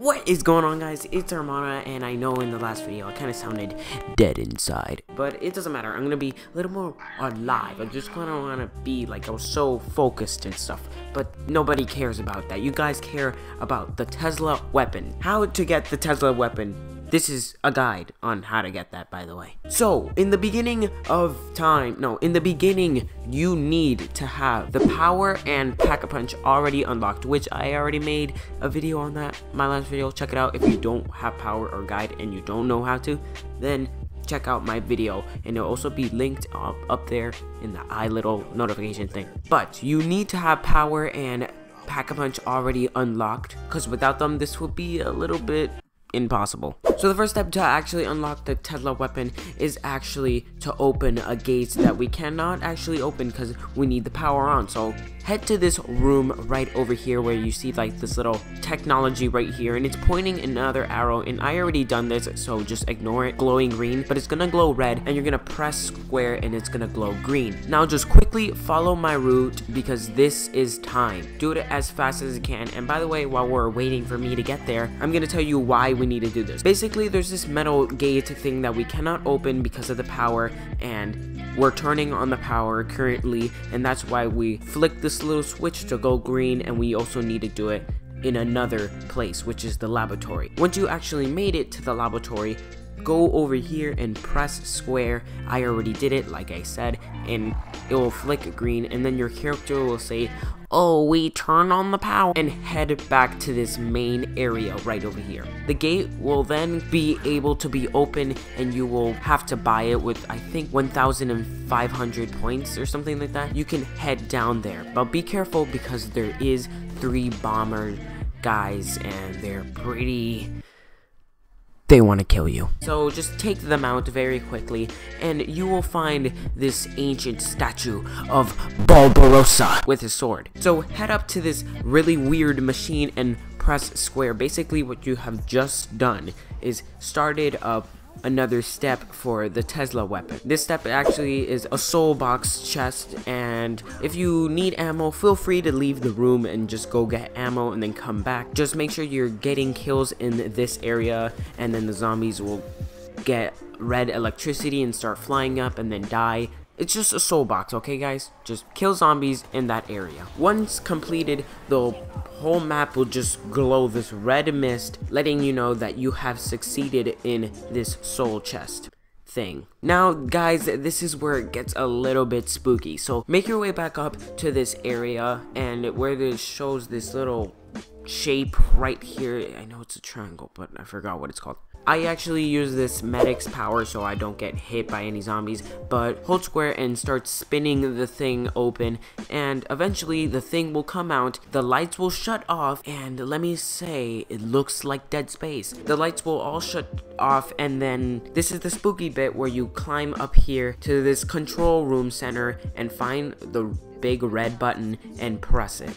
What is going on, guys? It's Armada, and I know in the last video I kind of sounded dead inside, but it doesn't matter. I'm gonna be a little more alive. I just kind of want to be like I was so focused and stuff, but nobody cares about that. You guys care about the Tesla weapon. How to get the Tesla weapon. This is a guide on how to get that, by the way. So, in the beginning of time, you need to have the power and Pack-a-Punch already unlocked, which I already made a video on that, my last video. Check it out. If you don't have power or guide and you don't know how to, then check out my video, and it'll also be linked up there in the little notification thing. But you need to have power and Pack-a-Punch already unlocked, because without them, this would be a little bit impossible. So the first step to actually unlock the Tesla weapon is actually to open a gate that we cannot actually open because we need the power on. So head to this room right over here where you see like this little technology right here, and it's pointing another arrow, and I already done this, so just ignore it. Glowing green, but it's gonna glow red, and you're gonna press square and it's gonna glow green. Now just quickly follow my route because this is time. Do it as fast as you can. And by the way, while we're waiting for me to get there, I'm gonna tell you why we need to do this. Basically, there's this metal gate thing that we cannot open because of the power, and we're turning on the power currently, and that's why we flick this little switch to go green. And we also need to do it in another place, which is the laboratory. Once you actually made it to the laboratory, go over here and press square. I already did it, like I said, and it will flick green, and then your character will say, "Oh, we turn on the power," and head back to this main area right over here. The gate will then be able to be open, and you will have to buy it with, I think, 1,500 points or something like that. You can head down there, but be careful because there is 3 bomber guys, and they're pretty... they want to kill you. So just take them out very quickly, and you will find this ancient statue of Barbarossa with his sword. So head up to this really weird machine and press square. Basically what you have just done is started up another step for the Tesla weapon. This step actually is a soul box chest, and if you need ammo, feel free to leave the room and just go get ammo and then come back. Just make sure you're getting kills in this area, and then the zombies will get red electricity and start flying up and then die. It's just a soul box, okay guys? Just kill zombies in that area. Once completed, the whole map will just glow this red mist, letting you know that you have succeeded in this soul chest thing. Now guys, this is where it gets a little bit spooky. So make your way back up to this area, and where this shows this little shape right here. I know it's a triangle, but I forgot what it's called. I actually use this medic's power so I don't get hit by any zombies, but hold square and start spinning the thing open, and eventually the thing will come out, the lights will shut off, and let me say, it looks like Dead Space. The lights will all shut off, and then this is the spooky bit where you climb up here to this control room center and find the big red button and press it.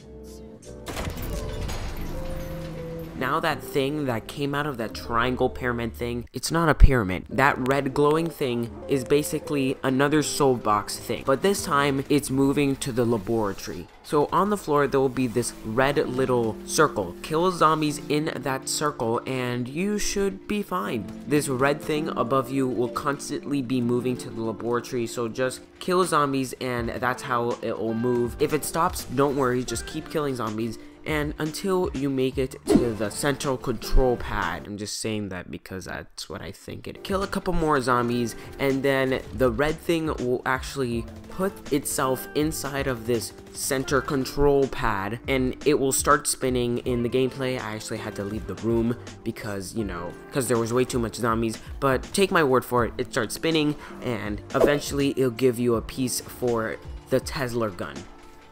Now that thing that came out of that triangle pyramid thing, it's not a pyramid. That red glowing thing is basically another soul box thing, but this time it's moving to the laboratory. So on the floor, there will be this red little circle. Kill zombies in that circle and you should be fine. This red thing above you will constantly be moving to the laboratory, so just kill zombies and that's how it will move. If it stops, don't worry, just keep killing zombies, and until you make it to the central control pad. I'm just saying that because that's what I think it is. Kill a couple more zombies, and then the red thing will actually put itself inside of this center control pad, and it will start spinning. In the gameplay, I actually had to leave the room because, you know, there was way too much zombies, but take my word for it, it starts spinning, and eventually it'll give you a piece for the Tesla gun.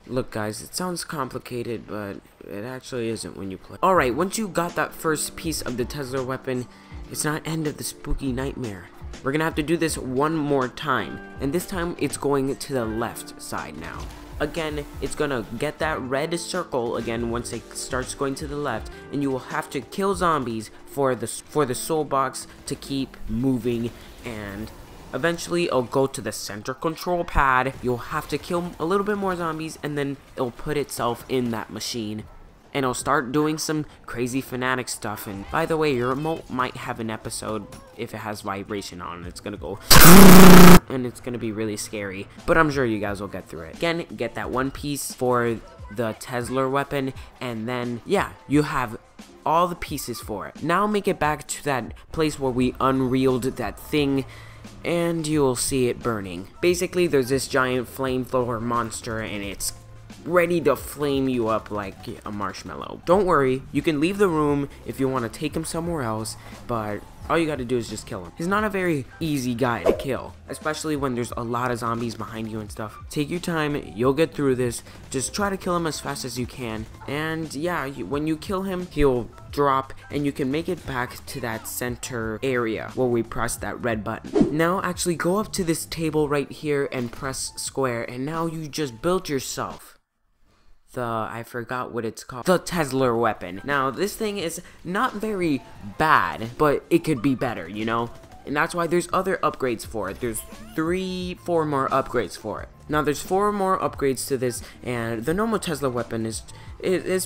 Look guys, it sounds complicated, but it actually isn't when you play. Alright, once you got that first piece of the Tesla weapon, it's not end of the spooky nightmare. We're gonna have to do this one more time, and this time it's going to the left side now. Again, it's gonna get that red circle again once it starts going to the left, and you will have to kill zombies for the, soul box to keep moving, and eventually it'll go to the center control pad. You'll have to kill a little bit more zombies, and then it'll put itself in that machine and he'll start doing some crazy fanatic stuff. And by the way, your remote might have an episode if it has vibration on. It's gonna go and it's gonna be really scary, but I'm sure you guys will get through it. Again, get that one piece for the Tesla weapon, and then yeah, you have all the pieces for it. Now make it back to that place where we unreeled that thing, and you'll see it burning. Basically, there's this giant flamethrower monster, and it's ready to flame you up like a marshmallow. Don't worry, you can leave the room if you want to take him somewhere else, but all you gotta do is just kill him. He's not a very easy guy to kill, especially when there's a lot of zombies behind you and stuff. Take your time, you'll get through this. Just try to kill him as fast as you can. And yeah, when you kill him, he'll drop and you can make it back to that center area where we press that red button. Now actually go up to this table right here and press square, and now you just built yourself I forgot what it's called, the Tesla weapon. Now this thing is not very bad, but it could be better, you know, and that's why there's other upgrades for it. There's four more upgrades for it. Now there's four more upgrades to this, and the normal Tesla weapon is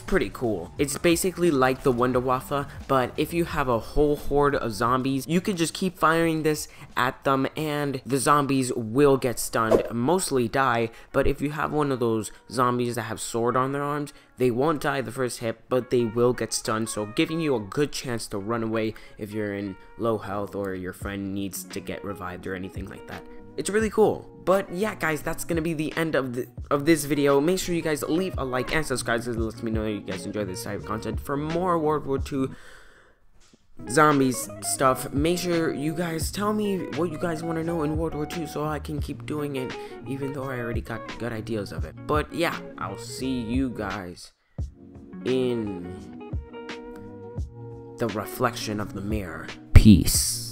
pretty cool. It's basically like the Wunderwaffe, but if you have a whole horde of zombies, you can just keep firing this at them, and the zombies will get stunned, mostly die. But if you have one of those zombies that have sword on their arms, they won't die the first hit, but they will get stunned, so giving you a good chance to run away if you're in low health or your friend needs to get revived or anything like that. It's really cool. But yeah, guys, that's gonna be the end of this video. Make sure you guys leave a like and subscribe so it lets me know you guys enjoy this type of content. For more World War II zombies stuff, make sure you guys tell me what you guys want to know in World War II so I can keep doing it, even though I already got good ideas of it. But yeah, I'll see you guys in the reflection of the mirror. Peace.